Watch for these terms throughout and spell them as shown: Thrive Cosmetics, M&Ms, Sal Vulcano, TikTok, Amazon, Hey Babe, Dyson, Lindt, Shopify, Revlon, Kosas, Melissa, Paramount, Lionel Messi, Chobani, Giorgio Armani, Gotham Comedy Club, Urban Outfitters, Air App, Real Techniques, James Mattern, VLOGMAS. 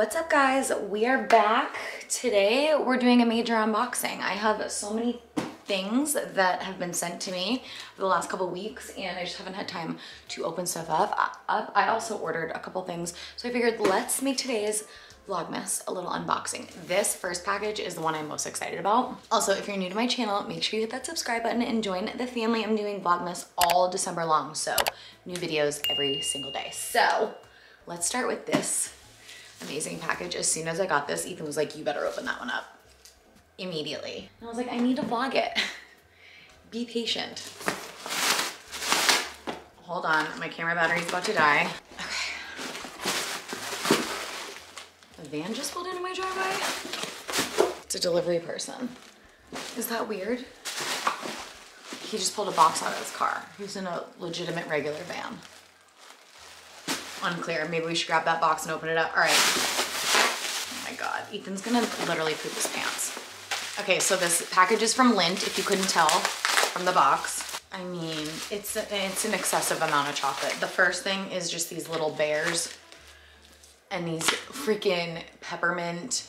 What's up, guys? We are back. Today we're doing a major unboxing. I have so many things that have been sent to me for the last couple weeks and I just haven't had time to open stuff up. I also ordered a couple things, so I figured let's make today's Vlogmas a little unboxing. This first package is the one I'm most excited about. Also, if you're new to my channel, make sure you hit that subscribe button and join the family. I'm doing Vlogmas all December long, so new videos every single day. So let's start with this amazing package. As soon as I got this, Ethan was like, you better open that one up immediately. And I was like, I need to vlog it. Be patient. Hold on, my camera battery's about to die. A van just pulled into my driveway. It's a delivery person. Is that weird? He just pulled a box out of his car. He's in a legitimate regular van. Unclear. Maybe we should grab that box and open it up. All right. Oh my God. Ethan's gonna literally poop his pants. Okay, so this package is from Lindt, if you couldn't tell from the box. I mean, it's an excessive amount of chocolate. The first thing is just these little bears and these freaking peppermint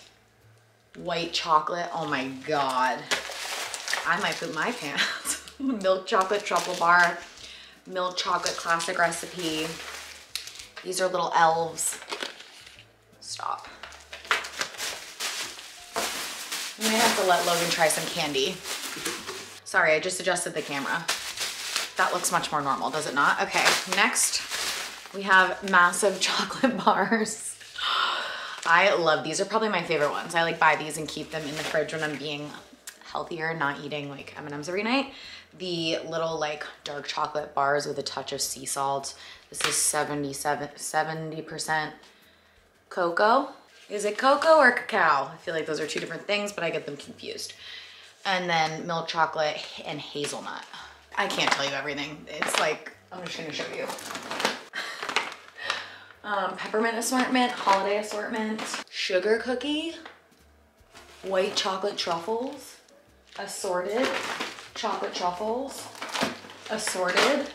white chocolate. Oh my God. I might poop my pants. Milk chocolate truffle bar, milk chocolate classic recipe. These are little elves. Stop. I'm gonna have to let Logan try some candy. Sorry, I just adjusted the camera. That looks much more normal, does it not? Okay, next we have massive chocolate bars. I love these. These are probably my favorite ones. I like buy these and keep them in the fridge when I'm being healthier and not eating like M&Ms every night. The little like dark chocolate bars with a touch of sea salt. This is 70% cocoa. Is it cocoa or cacao? I feel like those are two different things, but I get them confused. And then milk chocolate and hazelnut. I can't tell you everything. It's like, I'm just gonna show you. Peppermint assortment, holiday assortment, sugar cookie, white chocolate truffles, assorted chocolate truffles, assorted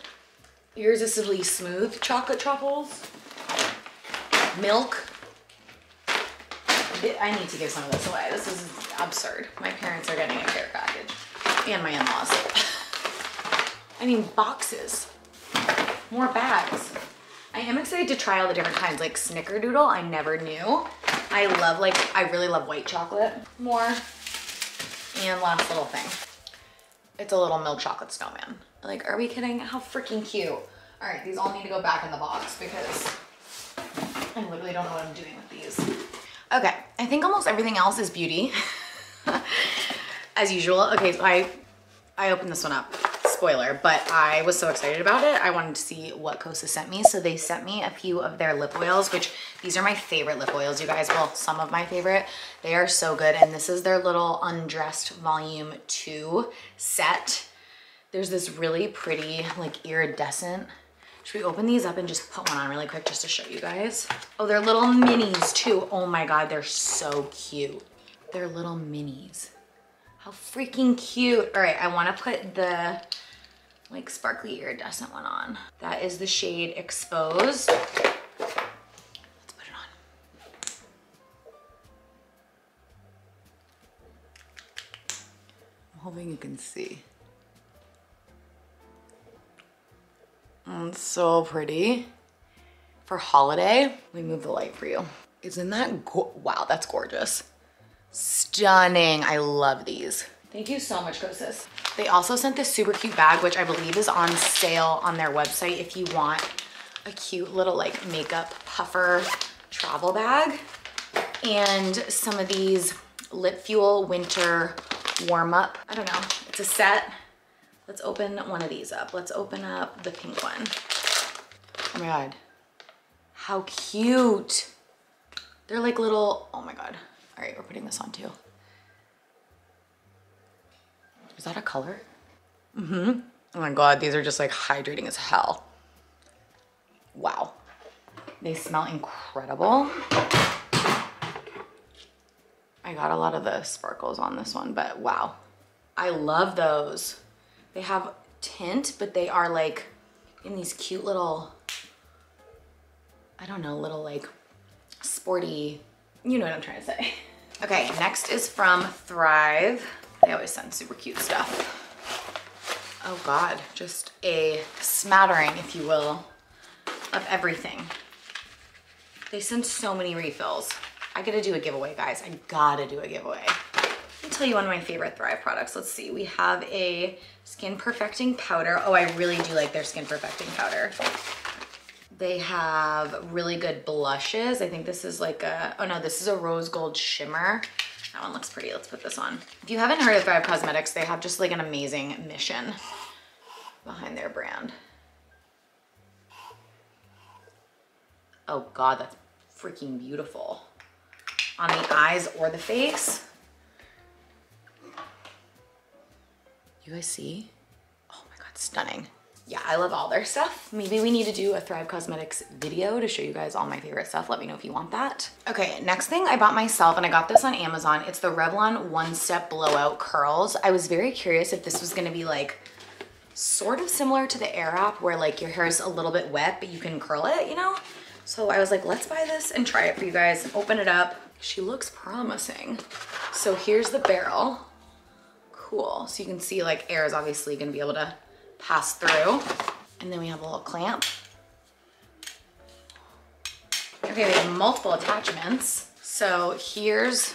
irresistibly smooth chocolate truffles, milk. I need to give some of this away. This is absurd. My parents are getting a care package and my in-laws. I mean, boxes, more bags. I am excited to try all the different kinds, like snickerdoodle. I never knew. I love, like, I really love white chocolate more. And last little thing. It's a little milk chocolate snowman. Like, are we kidding? How freaking cute. All right, these all need to go back in the box because I literally don't know what I'm doing with these. Okay, I think almost everything else is beauty as usual. Okay, so I opened this one up. Spoiler, but I was so excited about it. I wanted to see what Kosas sent me. So they sent me a few of their lip oils, which these are my favorite lip oils, you guys. Well, some of my favorite. They are so good. And this is their little Undressed Volume 2 set. There's this really pretty, like, iridescent. Should we open these up and just put one on really quick just to show you guys? Oh, they're little minis too. Oh my God, they're so cute. They're little minis. How freaking cute. All right, I want to put the like sparkly iridescent one on. That is the shade Exposed. Let's put it on. I'm hoping you can see. Oh, it's so pretty. For holiday, let me move the light for you. Isn't that, wow, that's gorgeous. Stunning, I love these. Thank you so much, Kosas. They also sent this super cute bag, which I believe is on sale on their website if you want a cute little like makeup puffer travel bag. And some of these Lip Fuel winter warm up. I don't know, it's a set. Let's open one of these up. Let's open up the pink one. Oh my God, how cute. They're like little, oh my God. All right, we're putting this on too. Is that a color? Mm-hmm. Oh my God, these are just like hydrating as hell. Wow. They smell incredible. I got a lot of the sparkles on this one, but wow. I love those. They have tint, but they are like in these cute little, I don't know, little like sporty you know what I'm trying to say. Okay, next is from Thrive. They always send super cute stuff. Oh God, just a smattering, if you will, of everything. They send so many refills. I gotta do a giveaway, guys. I gotta do a giveaway. I'll tell you one of my favorite Thrive products. Let's see, we have a skin perfecting powder. Oh, I really do like their skin perfecting powder. They have really good blushes. I think this is like a, oh no, this is a rose gold shimmer. That one looks pretty. Let's put this on. If you haven't heard of Thrive Cosmetics, they have just like an amazing mission behind their brand. Oh God, that's freaking beautiful. On the eyes or the face. You guys see? Oh my God, stunning. Yeah, I love all their stuff. Maybe we need to do a Thrive Cosmetics video to show you guys all my favorite stuff. Let me know if you want that. Okay, next thing I bought myself, and I got this on Amazon. It's the Revlon One Step Blowout Curls. I was very curious if this was gonna be like sort of similar to the Air App where like your hair is a little bit wet, but you can curl it, you know? So I was like, let's buy this and try it for you guys. Open it up. She looks promising. So here's the barrel. Cool, so you can see like air is obviously gonna be able to pass through. And then we have a little clamp. Okay, we have multiple attachments. So here's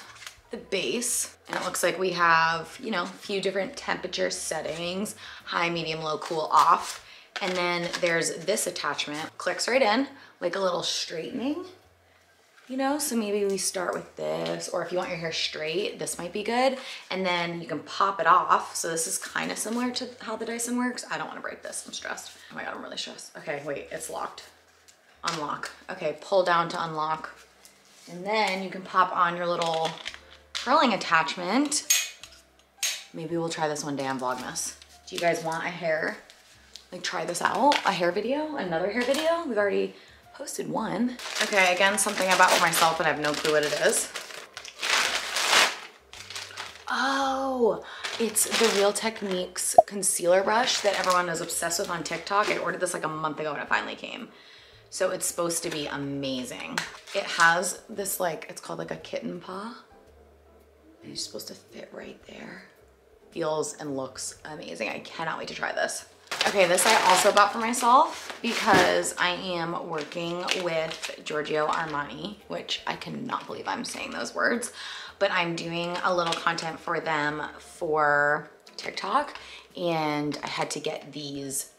the base, and it looks like we have, you know, a few different temperature settings, high, medium, low, cool, off. And then there's this attachment, clicks right in, like a little straightening, you know? So maybe we start with this, or if you want your hair straight, this might be good. And then you can pop it off. So this is kind of similar to how the Dyson works. I don't want to break this, I'm stressed. Oh my God, I'm really stressed. Okay, wait, it's locked. Unlock. Okay, pull down to unlock. And then you can pop on your little curling attachment. Maybe we'll try this one day on Vlogmas. Do you guys want a hair, like try this out, a hair video, another hair video? We've already posted one. Okay, again, something I bought for myself and I have no clue what it is. Oh, it's the Real Techniques concealer brush that everyone is obsessed with on TikTok. I ordered this like a month ago and it finally came. So it's supposed to be amazing. It has this like, it's called like a kitten paw. And you're supposed to fit right there. Feels and looks amazing. I cannot wait to try this. Okay, this I also bought for myself because I am working with Giorgio Armani, which I cannot believe I'm saying those words, but I'm doing a little content for them for TikTok, and I had to get these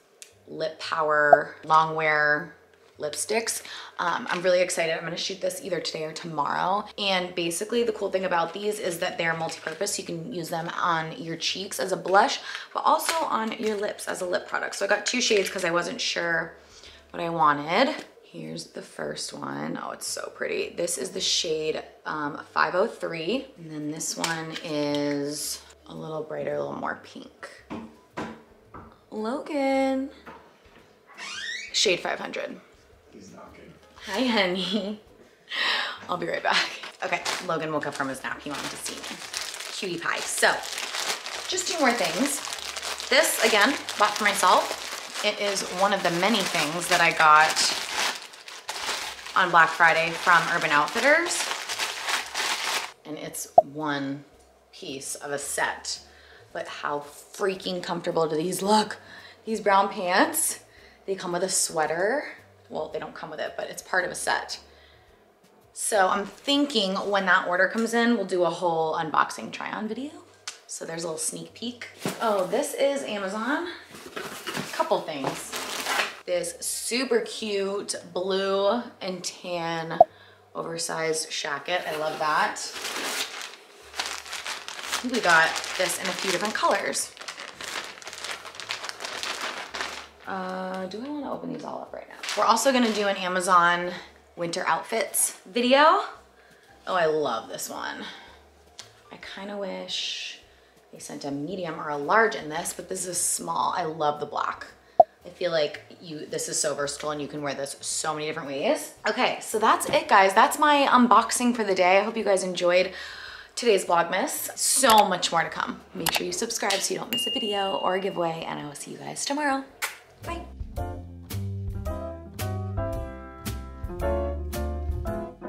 lip power longwear lipsticks. I'm really excited. I'm gonna shoot this either today or tomorrow. And basically the cool thing about these is that they're multi-purpose. You can use them on your cheeks as a blush, but also on your lips as a lip product. So I got two shades because I wasn't sure what I wanted. Here's the first one. Oh, it's so pretty. This is the shade 503. And then this one is a little brighter, a little more pink. Logan. Shade 500. He's knocking. Hi, honey. I'll be right back. Okay, Logan woke up from his nap. He wanted to see me. Cutie pie. So, just two more things. This, again, bought for myself. It is one of the many things that I got on Black Friday from Urban Outfitters. And it's one piece of a set. But how freaking comfortable do these look? These brown pants, they come with a sweater. Well, they don't come with it, but it's part of a set. So I'm thinking when that order comes in, we'll do a whole unboxing try on video. So there's a little sneak peek. Oh, this is Amazon. A couple things. This super cute blue and tan oversized jacket. I love that. I think we got this in a few different colors. Do I want to open these all up right now? We're also going to do an Amazon winter outfits video. Oh, I love this one. I kind of wish they sent a medium or a large in this, but this is small. I love the black. I feel like this is so versatile and you can wear this so many different ways. Okay, so that's it, guys. That's my unboxing for the day. I hope you guys enjoyed today's Vlogmas. So much more to come. Make sure you subscribe so you don't miss a video or a giveaway, and I will see you guys tomorrow. Bye.